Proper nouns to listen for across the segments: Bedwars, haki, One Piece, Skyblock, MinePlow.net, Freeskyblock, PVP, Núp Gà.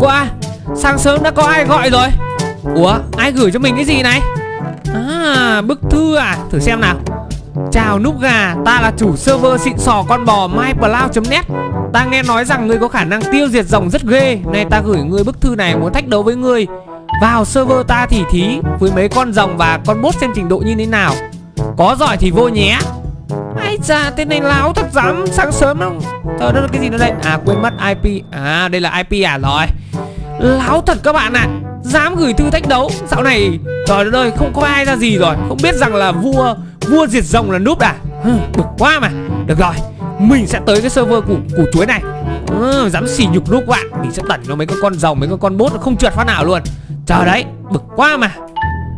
quá. Sáng sớm đã có ai gọi rồi. Ủa, ai gửi cho mình cái gì này? À, bức thư à? Thử xem nào. Chào Núp Gà, ta là chủ server xịn sò con bò MinePlow.net. Ta nghe nói rằng ngươi có khả năng tiêu diệt rồng rất ghê, nên ta gửi ngươi bức thư này muốn thách đấu với ngươi. Vào server ta thì thí với mấy con rồng và con bốt xem trình độ như thế nào. Có giỏi thì vô nhé. Ai da, tên này láo thật dám. Sáng sớm không? Trời đất, cái gì nó đây? À, quên mất IP. À, đây là IP à? Rồi. Láo thật các bạn ạ. Dám gửi thư thách đấu. Dạo này trời đất ơi, không có ai ra gì rồi. Không biết rằng là vua diệt rồng là Núp à? Bực quá mà. Được rồi, mình sẽ tới cái server của chuối này. Dám xỉ nhục Núp bạn, mình sẽ tẩn nó mấy con rồng, mấy con bốt, không trượt phát nào luôn. Chờ đấy, bực quá mà.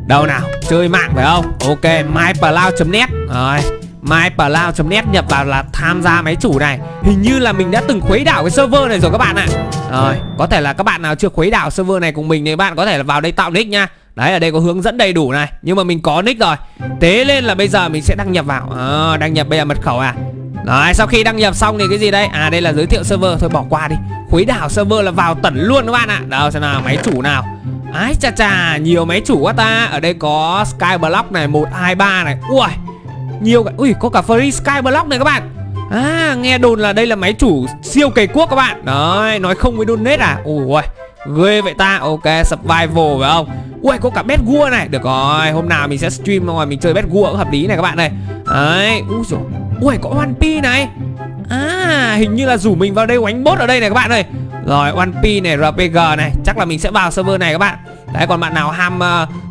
Đâu nào, chơi mạng phải không? Ok, MinePlow.net. Rồi, MinePlow.net nhập vào là tham gia máy chủ này. Hình như là mình đã từng khuấy đảo cái server này rồi các bạn ạ. Rồi, có thể là các bạn nào chưa khuấy đảo server này cùng mình thì bạn có thể là vào đây tạo nick nha. Đấy, ở đây có hướng dẫn đầy đủ này. Nhưng mà mình có nick rồi, thế nên là bây giờ mình sẽ đăng nhập vào. Đăng nhập bây giờ mật khẩu à? Đấy, sau khi đăng nhập xong thì cái gì đây? À, đây là giới thiệu server, thôi bỏ qua đi. Khuấy đảo server là vào tẩn luôn các bạn ạ. Đâu, xem nào, máy chủ nào. Ái chà chà, nhiều máy chủ quá ta. Ở đây có Skyblock này, 123 này. Ui, nhiều cả... Ui, có cả Free Skyblock này các bạn. À, nghe đồn là đây là máy chủ siêu cày cuốc các bạn. Đấy, nói không với donate à? Ui, ghê vậy ta. Ok, Survival phải không? Ui, có cả Bedwars này. Được rồi, hôm nào mình sẽ stream rồi mình chơi Bedwars cũng hợp lý này các bạn này. Đấy, ui dồi. Ui, có One Piece này. À, hình như là rủ mình vào đây oánh bốt ở đây này các bạn ơi. Rồi, One Piece này, RPG này. Chắc là mình sẽ vào server này các bạn. Đấy, còn bạn nào ham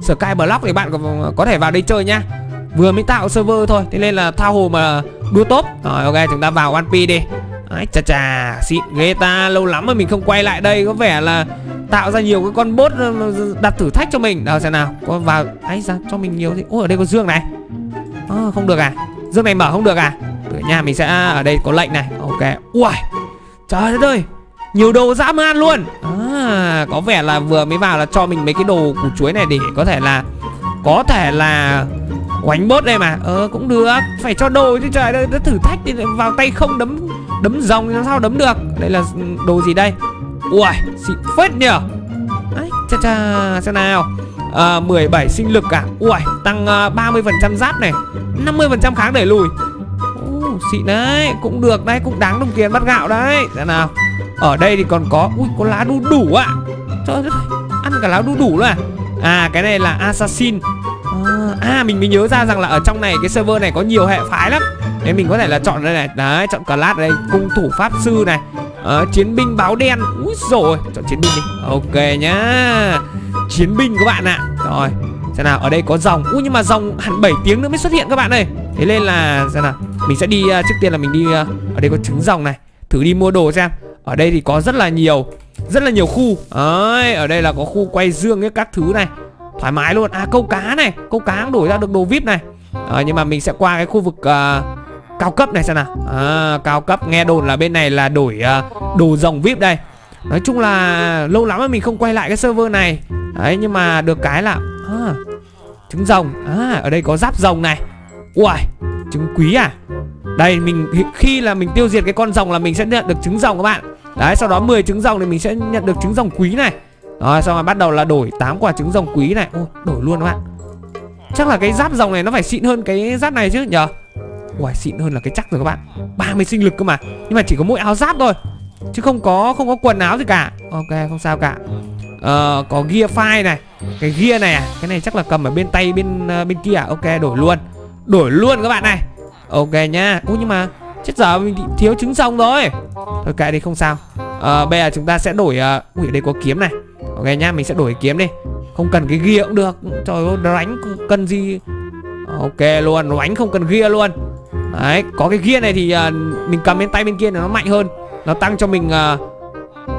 Skyblock thì bạn có thể vào đây chơi nhá. Vừa mới tạo server thôi, thế nên là thao hồ mà đua top. Rồi, ok, chúng ta vào One Piece đi. Đấy, chà chà, xịn ghê ta. Lâu lắm mà mình không quay lại đây. Có vẻ là tạo ra nhiều cái con bot đặt thử thách cho mình. Đâu xem nào, có vào. Ấy ra cho mình nhiều gì. Ôi, ở đây có dương này. Không được à? Dương này mở không được à? Ở nhà mình sẽ ở đây có lệnh này. Ok. Ui, trời đất ơi, nhiều đồ dã man luôn. À, có vẻ là vừa mới vào là cho mình mấy cái đồ củ chuối này để có thể là oánh bốt đây mà. Cũng được, phải cho đồ chứ trời ơi, thử thách thì vào tay không đấm rồng thì làm sao đấm được. Đây là đồ gì đây? Ui, xịn phết nhờ. Đấy, cha cha, xem nào. 17 sinh lực cả. Ui, tăng 30% giáp này, 50% kháng đẩy lùi. Xịn đấy, cũng được đấy, cũng đáng đồng tiền bắt gạo đấy. Xem nào. Ở đây thì còn có, ui, có lá đu đủ ạ. Trời ơi, ăn cả lá đu đủ luôn à. À, cái này là assassin. À, mình mới nhớ ra rằng là ở trong này, cái server này có nhiều hệ phái lắm. Nên mình có thể là chọn đây này. Đấy, chọn class đây, cung thủ pháp sư này. Chiến binh báo đen. Úi dồi, chọn chiến binh đi. Ok nhá, chiến binh các bạn ạ. Rồi, xem nào, ở đây có rồng. Úi, nhưng mà rồng hẳn 7 tiếng nữa mới xuất hiện các bạn ơi. Thế nên là, xem nào, mình sẽ đi, trước tiên là mình đi, ở đây có trứng rồng này. Thử đi mua đồ xem. Ở đây thì có rất là nhiều khu. Đấy, ở đây là có khu quay dương ấy, các thứ này. Thoải mái luôn. À, câu cá này. Câu cá cũng đổi ra được đồ VIP này. Nhưng mà mình sẽ qua cái khu vực cao cấp này xem nào. Cao cấp, nghe đồn là bên này là đổi đồ rồng VIP đây. Nói chung là lâu lắm mà mình không quay lại cái server này. Đấy, nhưng mà được cái là trứng rồng. À, ở đây có giáp rồng này. Uầy, trứng quý à. Đây, mình khi là mình tiêu diệt cái con rồng là mình sẽ nhận được trứng rồng các bạn. Đấy, sau đó 10 trứng rồng thì mình sẽ nhận được trứng rồng quý này. Rồi, xong rồi bắt đầu là đổi 8 quả trứng rồng quý này. Ôi, đổi luôn các bạn. Chắc là cái giáp rồng này nó phải xịn hơn cái giáp này chứ nhờ. Ui, xịn hơn là cái chắc rồi các bạn. 30 sinh lực cơ mà. Nhưng mà chỉ có mỗi áo giáp thôi, chứ không có quần áo gì cả. Ok, không sao cả. Có gear 5 này. Cái gear này à? Cái này chắc là cầm ở bên tay bên kia à? Ok, đổi luôn. Đổi luôn các bạn này. Ok nha. Ui, nhưng mà chết giờ mình thiếu trứng rồng rồi. Thôi kệ đi, không sao. Bây giờ chúng ta sẽ đổi. Ui, ở đây có kiếm này. Ok nha, mình sẽ đổi kiếm đi. Không cần cái ghia cũng được. Trời ơi, đánh cần gì. Ok luôn, đánh không cần ghia luôn. Đấy, có cái ghia này thì mình cầm bên tay bên kia nó mạnh hơn. Nó tăng cho mình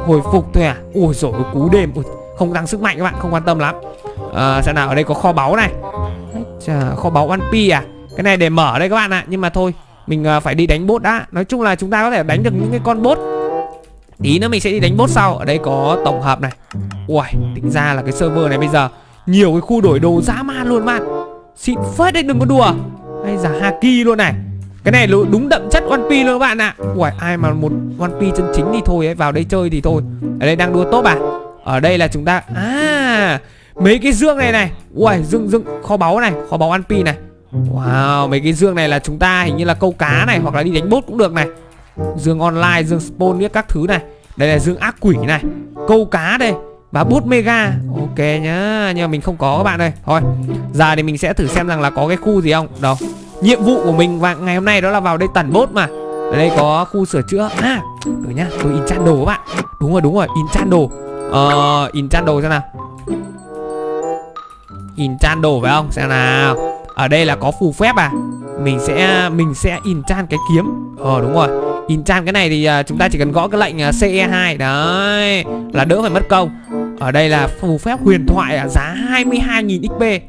hồi phục thôi à. Ui dồi, cú đêm. Ui, không tăng sức mạnh các bạn, không quan tâm lắm. Xem nào, ở đây có kho báu này. Chà, kho báu One Piece à. Cái này để mở đây các bạn ạ. Nhưng mà thôi, mình phải đi đánh bốt đã. Nói chung là chúng ta có thể đánh được những cái con bốt. Tí nữa mình sẽ đi đánh bốt sau. Ở đây có tổng hợp này. Ui, tính ra là cái server này bây giờ nhiều cái khu đổi đồ dã man luôn bạn. Xịn phết đấy, đừng có đùa. Hay giả haki luôn này. Cái này đúng đậm chất One Piece luôn các bạn ạ. Ui, ai mà một One Piece chân chính thì thôi ấy, vào đây chơi thì thôi. Ở đây đang đua top à? Ở đây là chúng ta mấy cái dương này này. Ui, dương kho báu này, kho báu One Piece này. Wow, mấy cái dương này là chúng ta hình như là câu cá này, hoặc là đi đánh bốt cũng được này. Dương online, dương spawn các thứ này. Đây là dương ác quỷ này, câu cá đây và bút mega. Ok nhá, nhưng mà mình không có các bạn ơi. Thôi, giờ thì mình sẽ thử xem rằng là có cái khu gì không. Đâu, nhiệm vụ của mình và ngày hôm nay đó là vào đây tần bốt mà. Ở đây có khu sửa chữa. Rồi nhá, tôi enchant đồ các bạn. Đúng rồi, enchant đồ. Enchant đồ xem nào. Enchant đồ phải không? Xem nào. Ở đây là có phù phép à. Mình sẽ enchant cái kiếm. Đúng rồi. Enchant cái này thì chúng ta chỉ cần gõ cái lệnh CE2 đấy là đỡ phải mất công. Ở đây là phù phép huyền thoại à, giá 22.000 XP.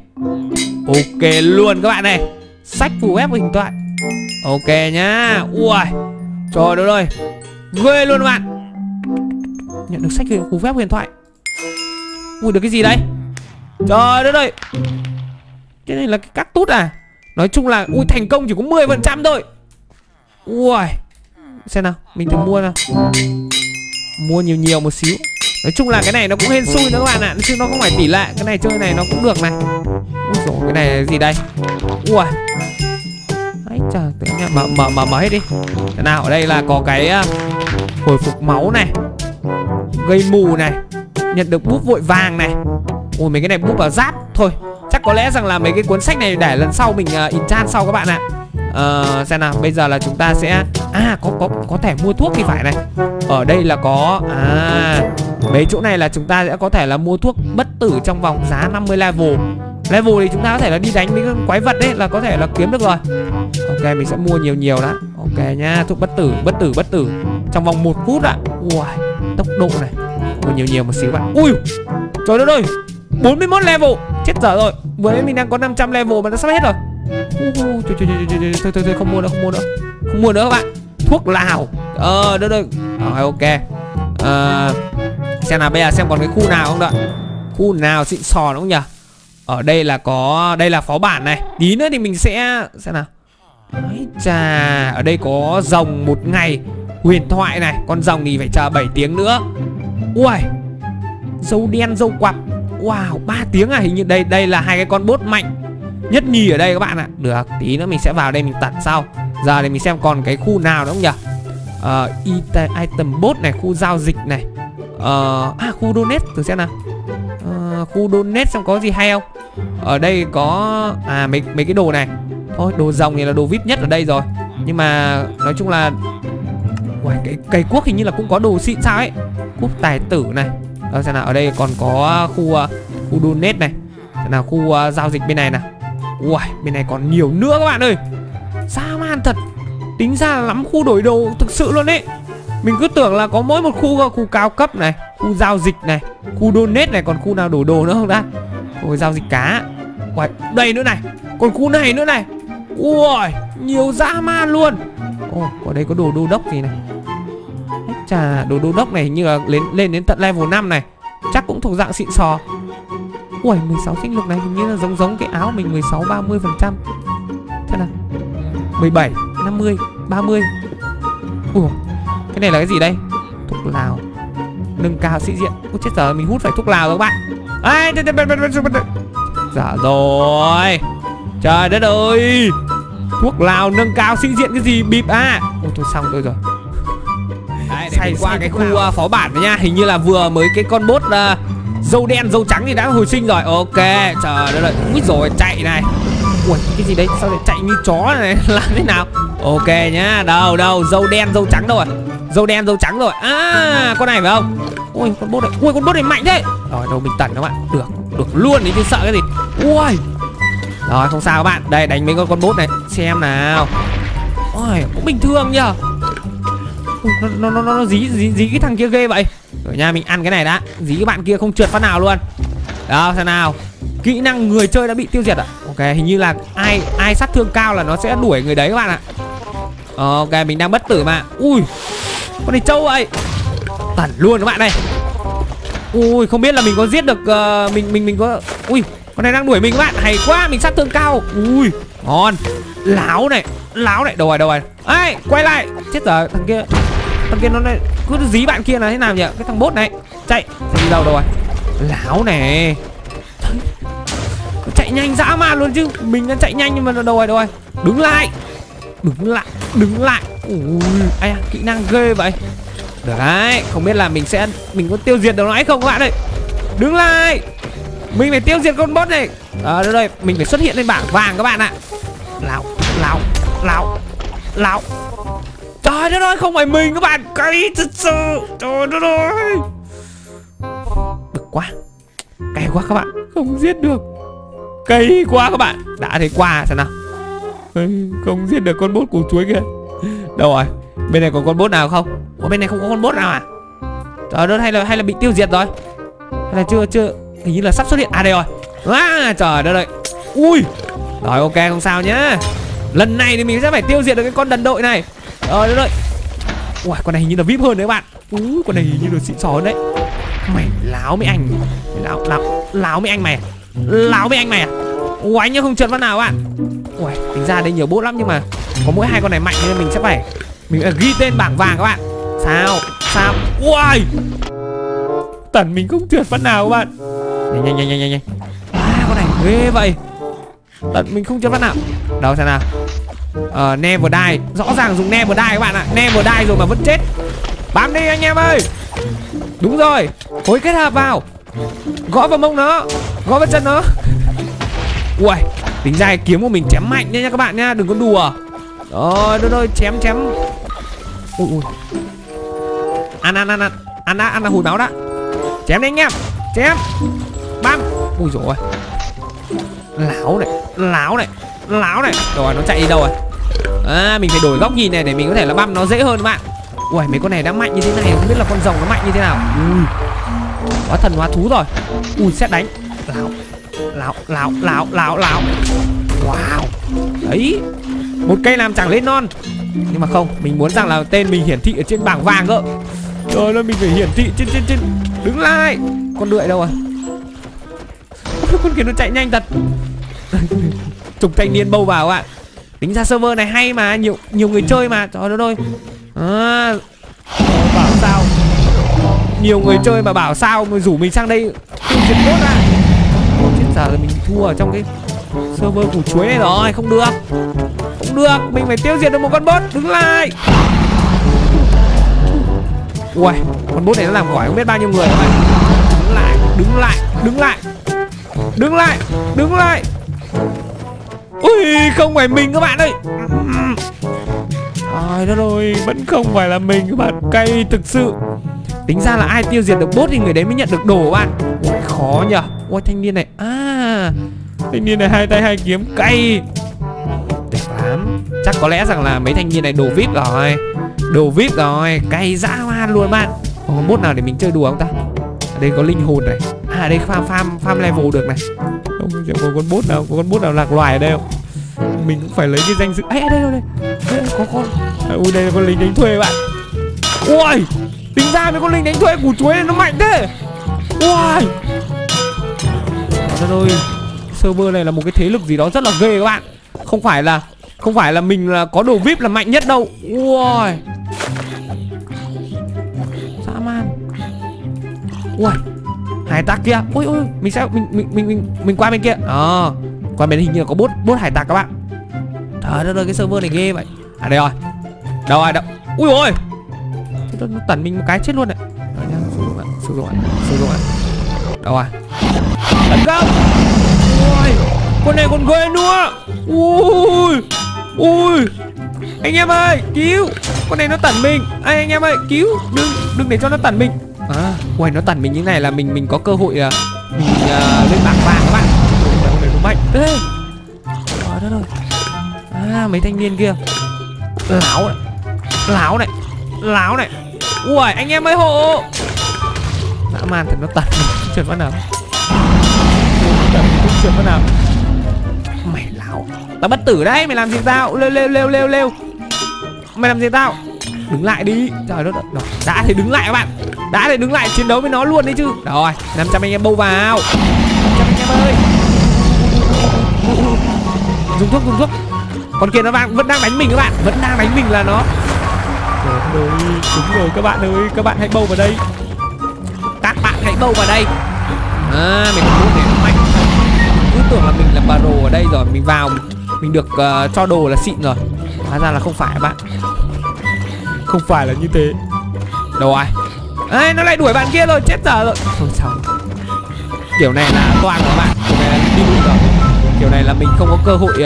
Ok luôn các bạn này. Sách phù phép huyền thoại. Ok nhá. Ui, trời đất ơi, ghê luôn các bạn. Nhận được sách phù phép huyền thoại. Ui, được cái gì đấy? Trời đất ơi, cái này là cái cắt tút à. Nói chung là ui, thành công chỉ có 10% thôi. Ui, xem nào, mình thử mua nào. Mua nhiều một xíu. Nói chung là cái này nó cũng hên xui nữa các bạn ạ, chứ nó không phải tỷ lệ. Cái này chơi này nó cũng được này. Ui dồi, cái này là gì đây? Ui, ấy trời, tự nhiên mở hết đi. Thế nào, ở đây là có cái hồi phục máu này, gây mù này, nhận được búp vội vàng này. Ui, mấy cái này búp vào giáp. Thôi, chắc có lẽ rằng là mấy cái cuốn sách này để lần sau mình enchant sau các bạn ạ. Xem nào, bây giờ là chúng ta sẽ có thể mua thuốc thì phải này. Ở đây là có mấy chỗ này là chúng ta sẽ có thể là mua thuốc bất tử trong vòng giá 50 level. Level thì chúng ta có thể là đi đánh với quái vật đấy là có thể là kiếm được rồi. Ok, mình sẽ mua nhiều đã. Ok nhá, thuốc bất tử trong vòng 1 phút ạ. Ui, tốc độ này. Mua nhiều một xíu bạn. Ui, trời đất ơi, 41 level. Chết dở rồi. Vừa nãy mình đang có 500 level mà đã sắp hết rồi. Thôi, không mua nữa các bạn. Thuốc lào. Đợi. Rồi, ok. Xem nào, bây giờ xem còn cái khu nào không đợi. Khu nào xịn sò đúng không nhỉ? Ở đây là có, đây là phó bản này. Tí nữa thì mình sẽ xem nào. Ấy chà, ở đây có rồng một ngày huyền thoại này, con rồng thì phải chờ 7 tiếng nữa. Ui, dâu đen dâu quặp. Wow, 3 tiếng à, hình như đây là hai cái con bốt mạnh nhất nhì ở đây các bạn ạ. Được, tí nữa mình sẽ vào đây mình tản sau. Giờ thì mình xem còn cái khu nào đúng không nhỉ? Item bot này, khu giao dịch này. Khu donate thử xem nào. Khu donate xem có gì hay không. Ở đây có mấy cái đồ này. Thôi, đồ rồng này là đồ VIP nhất ở đây rồi. Nhưng mà nói chung là cái cây quốc hình như là cũng có đồ xịn sao ấy. Cúp tài tử này. Đó, xem nào, ở đây còn có khu donate này. Xem nào, khu giao dịch bên này nào. Ui, bên này còn nhiều nữa các bạn ơi. Dã man thật. Tính ra là lắm khu đổi đồ thực sự luôn ấy. Mình cứ tưởng là có mỗi một khu cao cấp này, khu giao dịch này, khu donate này, còn khu nào đổi đồ nữa không ta? Ôi, giao dịch cá. Ui, đây nữa này, còn khu này nữa này. Ui, nhiều dã man luôn. Ồ, ở đây có đồ đô đốc gì này. Chà, đồ đô đốc này hình như là lên đến tận level 5 này. Chắc cũng thuộc dạng xịn sò. Ui, 16 sinh lực này hình như là giống cái áo mình. 16, 30%. Thế nào? 17, 50, 30. Ui, cái này là cái gì đây? Thuốc lào. Nâng cao sĩ diện. Ui, chết giờ mình hút phải thuốc lào rồi các bạn. Dạ rồi. Trời đất ơi, thuốc lào nâng cao sĩ diện cái gì bịp à. Ôi, tôi xong tôi rồi. Đấy, qua cái khu phó bản này nha. Hình như là vừa mới cái con bốt dâu đen dâu trắng thì đã hồi sinh rồi. Ok, trời đất ơi, úi rồi chạy này. Ui, cái gì đấy, sao lại chạy như chó này. Làm thế nào? Ok nhá, đâu dâu đen dâu trắng đâu rồi. Con này phải không? Ui, con bốt này, mạnh thế. Rồi, đâu mình tẩn các bạn. Được luôn đấy chứ sợ cái gì. Ui, rồi không sao các bạn. Đây, đánh mấy con bốt này xem nào. Ui, cũng bình thường nhờ. Nó dí cái thằng kia ghê vậy. Rồi nha, mình ăn cái này đã. Dí các bạn kia không trượt phát nào luôn. Đó, xem nào. Kỹ năng người chơi đã bị tiêu diệt ạ. Ok, hình như là ai sát thương cao là nó sẽ đuổi người đấy các bạn ạ. Ok, mình đang bất tử mà. Ui, con này trâu vậy. Tẩn luôn các bạn này. Ui, không biết là mình có giết được mình có. Ui, con này đang đuổi mình các bạn. Hay quá, mình sát thương cao. Ui, ngon. Láo này. láo này. Đâu rồi, đâu rồi. Ê, quay lại. Chết rồi, thằng kia nó lại cứ dí bạn kia là thế nào nhỉ? Cái thằng bốt này. Chạy, đi đâu rồi? Láo này. Chạy nhanh dã man luôn chứ. Mình đang chạy nhanh nhưng mà đâu rồi, đâu rồi. Đứng lại. Đứng lại. Ui, ai à, kỹ năng ghê vậy. Được đấy, không biết là mình có tiêu diệt được nó hay không các bạn ơi. Đứng lại. Mình phải tiêu diệt con boss này. Ờ, đây, mình phải xuất hiện lên bảng vàng các bạn ạ. Lão. Trời đất ơi, không phải mình các bạn. Cái thật sự. Trời đất ơi. Bực quá. Cay quá các bạn. Không giết được. Cay quá các bạn. Đã thấy qua xem nào. Không giết được con boss củ chuối kìa. Đâu rồi? Bên này còn con boss nào không? Ủa, bên này không có con boss nào à? Trời đất, hay là bị tiêu diệt rồi. Hay là chưa hình như là sắp xuất hiện. À đây rồi. À, trời đất ơi. Ui. Rồi ok, không sao nhá. Lần này thì mình sẽ phải tiêu diệt được cái con đần đội này. Trời đất ơi. Ui, con này hình như là VIP hơn đấy các bạn. Úi, con này hình như là xịn xó hơn đấy. Mày láo mấy anh. Láo mấy anh mày. Ui, anh nhớ không trượt phát nào các bạn. Ui, tính ra đây nhiều boss lắm nhưng mà có mỗi hai con này mạnh nên mình sẽ phải ghi tên bảng vàng các bạn. Sao? Ui. Tần mình không trượt phát nào các bạn. Nhanh. À, con này ghê vậy. Tận mình không trượt phát nào. Đâu xem nào. Never die. Rõ ràng dùng never die các bạn ạ. Never die rồi mà vẫn chết. Bám đi anh em ơi. Đúng rồi. Phối kết hợp vào. Gõ vào mông nó. Gõ vào chân nó. Ui. Tính ra kiếm của mình chém mạnh nha các bạn nha. Đừng có đùa. Rồi chém. Ui. Ăn. Ăn đã hồi máu đã. Chém đi anh em. Chém. Bam. Ui dồi ôi. Láo này. Rồi nó chạy đi đâu rồi? À, mình phải đổi góc nhìn này để mình có thể là băm nó dễ hơn các bạn. Ui, mấy con này đã mạnh như thế này, không biết là con rồng nó mạnh như thế nào. Ui. Hóa thần hóa thú rồi. Ui, sét đánh. Láo. Wow. Đấy. Một cây làm chẳng lên non. Nhưng mà không, mình muốn rằng là tên mình hiển thị ở trên bảng vàng cơ. Trời ơi, mình phải hiển thị trên. Đứng lại. Con đưởi đâu rồi? Con kia nó chạy nhanh thật. Chục thanh niên bâu vào các bạn. Tính ra server này hay mà, nhiều người chơi mà. Trời đất ơi. À, bảo sao nhiều người chơi mà bảo sao người rủ mình sang đây tiêu diệt boss à. Chết giờ rồi, mình thua ở trong cái server củ chuối này rồi. Không được, mình phải tiêu diệt được một con boss. Đứng lại. Ui, con boss này nó làm khỏi không biết bao nhiêu người các bạn. Đứng lại. Ui, không phải mình các bạn ơi. Trời đất ơi, vẫn không phải là mình các bạn. Cay thực sự. Tính ra là ai tiêu diệt được boss thì người đấy mới nhận được đồ các bạn. Ui, khó nhở. Ui, thanh niên này. À, thanh niên này hai tay hai kiếm. Cay. Đẹp lắm. Chắc có lẽ rằng là mấy thanh niên này đồ VIP rồi. Cay dã man luôn bạn. Còn có boss nào để mình chơi đùa không ta? Ở đây có linh hồn này. À, đây farm level được này. Không, có con boss nào lạc loài ở đây không? Mình cũng phải lấy cái danh dự. Ê, đây có con. À, ui, đây là con lính đánh thuê bạn. Ui, tính ra mấy con lính đánh thuê củ chuối này nó mạnh thế. Ui. Trời ơi, server này là một cái thế lực gì đó rất là ghê các bạn. Không phải là mình là có đồ VIP là mạnh nhất đâu. Ui. Dã man. Ui. Hải tặc kia. Ôi ôi, mình sẽ mình qua bên kia. Ờ. Qua bên hình như là có boss hải tặc các bạn. Trời đất ơi, cái server này ghê vậy. À đây rồi. Đâu. Ui ôi. Nó tẩn mình một cái chết luôn này. Rồi nha, sử dụng ạ. Đâu rồi? Tấn công. Ui, con này còn ghê nữa. Ui. Anh em ơi, cứu. Con này nó tẩn mình. Ê, anh em ơi, cứu. Đừng để cho nó tẩn mình. À, ui, nó tẩn mình như này là mình có cơ hội lên bảng vàng các bạn. Nó mạnh. Ê. Trời đất ơi. À, mấy thanh niên kia. Láo này. Ui, anh em ơi hộ. Dã man thật, nó tẩn mình. Trượt phát nào. Mày láo. Tao bất tử đấy, mày làm gì tao? Lêu. Mày làm gì tao? Đứng lại đi. Trời đất ơi. Đã thì đứng lại các bạn. Đã để đứng lại chiến đấu với nó luôn đấy chứ. Rồi, 500 anh em bâu vào. 500 anh em ơi. Dùng thuốc. Con kia nó vẫn đang đánh mình các bạn, vẫn đang đánh mình là nó. Trời ơi, đúng rồi các bạn ơi, các bạn hãy bầu vào đây. Các bạn hãy bầu vào đây. À, mình cũng mạnh. Cứ tưởng là mình là baro ở đây rồi, mình vào mình được cho đồ là xịn rồi. Hóa ra là không phải các bạn. Không phải là như thế. Đâu ai? Ê, nó lại đuổi bạn kia rồi, chết giờ rồi. Không sao. Kiểu này là toang các bạn. Kiểu này là đi luôn rồi. Kiểu này là mình không có cơ hội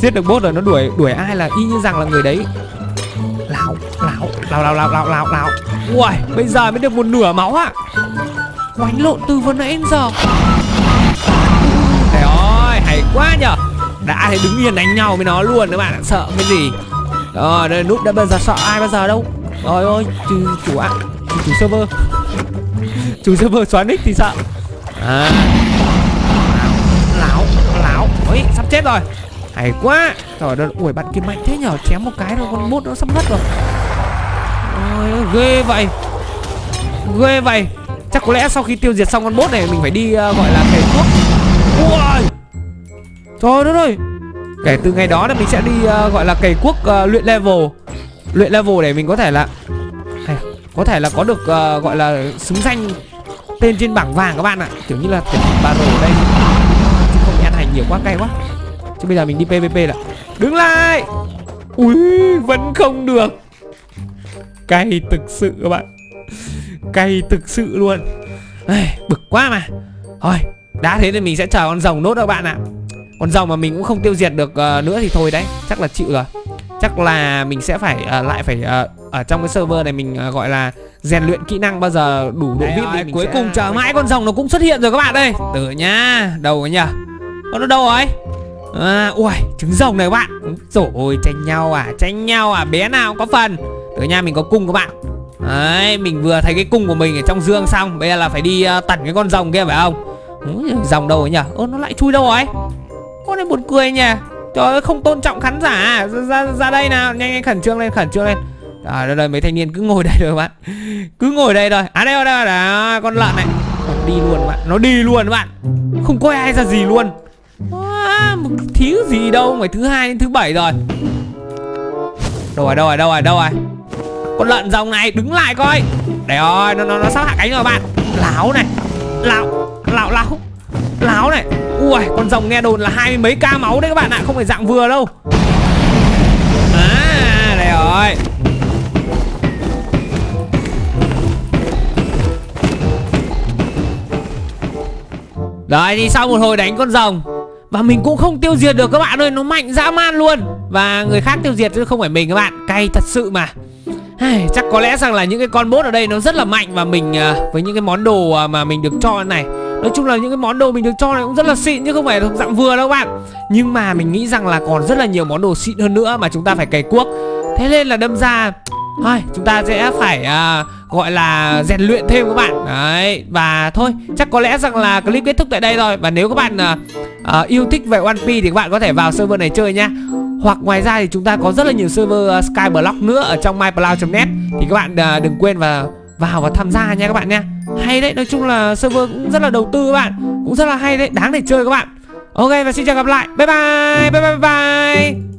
giết được boss rồi, nó đuổi ai là y như rằng là người đấy. Lào. Uầy, bây giờ mới được một nửa máu ạ. Quánh lộn từ vừa nãy đến giờ. Trời ơi, hay quá nhở. Đã thấy đứng yên đánh nhau với nó luôn các bạn ạ, sợ cái gì. Rồi, đây núp đã bao giờ sợ ai bao giờ đâu. Rồi ôi, trừ chủ ạ, chủ server. Chủ server xóa nick thì sợ. À. Láo. Ôi, sắp chết rồi. Hay quá. Trời ơi, ui bạn kia mạnh thế nhở, chém một cái rồi con bốt nó sắp mất rồi. Ôi, ghê vậy. Ghê vậy. Chắc có lẽ sau khi tiêu diệt xong con bốt này mình phải đi gọi là thầy thuốc. Ui. Trời đất ơi. Kể từ ngày đó là mình sẽ đi gọi là cày cuốc luyện level. Luyện level để mình có thể là có được gọi là xứng danh tên trên bảng vàng các bạn ạ. Kiểu như là tiểu baro ở đây chứ không bị ăn hành nhiều quá, cay quá. Chứ bây giờ mình đi PVP là đứng lại. Ui, vẫn không được. Cay thực sự các bạn. Cay thực sự luôn. Ai, bực quá mà. Thôi, đã thế thì mình sẽ chờ con rồng nốt các bạn ạ. Con rồng mà mình cũng không tiêu diệt được nữa thì thôi đấy, chắc là chịu rồi. Chắc là mình sẽ phải ở trong cái server này mình gọi là rèn luyện kỹ năng bao giờ đủ độ VIP thì mình cuối cùng chờ mãi con rồng nó cũng xuất hiện rồi các bạn ơi. Từ nhá, đâu rồi nhỉ? Nó đâu rồi? À, ui, trứng rồng này các bạn. Trời ơi, tranh nhau à, bé nào cũng có phần. Từ nha, mình có cung các bạn. Đấy, mình vừa thấy cái cung của mình ở trong dương xong, bây giờ là phải đi tẩn cái con rồng kia phải không? Rồng đâu rồi nhỉ? Ơ, nó lại chui đâu rồi? Con này buồn cười nhỉ. Trời ơi, không tôn trọng khán giả. Ra đây nào, nhanh khẩn trương lên. Trời ơi, mấy thanh niên cứ ngồi đây rồi các bạn. À đây rồi, đó, con lợn này. Nó đi luôn các bạn, không coi ai ra gì luôn. À, một thứ gì đâu, phải thứ hai đến thứ bảy rồi. Đâu rồi. Con lợn rồng này đứng lại coi. Để ơi, nó sắp hạ cánh rồi bạn. Láo này. Ui, con rồng nghe đồn là 20 mấy k máu đấy các bạn ạ, không phải dạng vừa đâu. À, đây rồi. Đấy thì sau một hồi đánh con rồng mà mình cũng không tiêu diệt được các bạn ơi, nó mạnh dã man luôn. Và người khác tiêu diệt chứ không phải mình các bạn, cay thật sự mà. Chắc có lẽ rằng là những cái con boss ở đây nó rất là mạnh. Và mình với những cái món đồ mà mình được cho này, nói chung là những cái món đồ mình được cho này cũng rất là xịn chứ không phải thuộc dạng vừa đâu các bạn. Nhưng mà mình nghĩ rằng là còn rất là nhiều món đồ xịn hơn nữa mà chúng ta phải cày cuốc. Thế nên là đâm ra chúng ta sẽ phải gọi là rèn luyện thêm các bạn. Đấy, và thôi, chắc có lẽ rằng là clip kết thúc tại đây rồi. Và nếu các bạn yêu thích về One Piece thì các bạn có thể vào server này chơi nha. Hoặc ngoài ra thì chúng ta có rất là nhiều server Skyblock nữa ở trong MinePlow.net. Thì các bạn đừng quên và vào và tham gia nha các bạn nha. Hay đấy, nói chung là server cũng rất là đầu tư các bạn. Cũng rất là hay đấy, đáng để chơi các bạn. Ok, và xin chào gặp lại. Bye bye.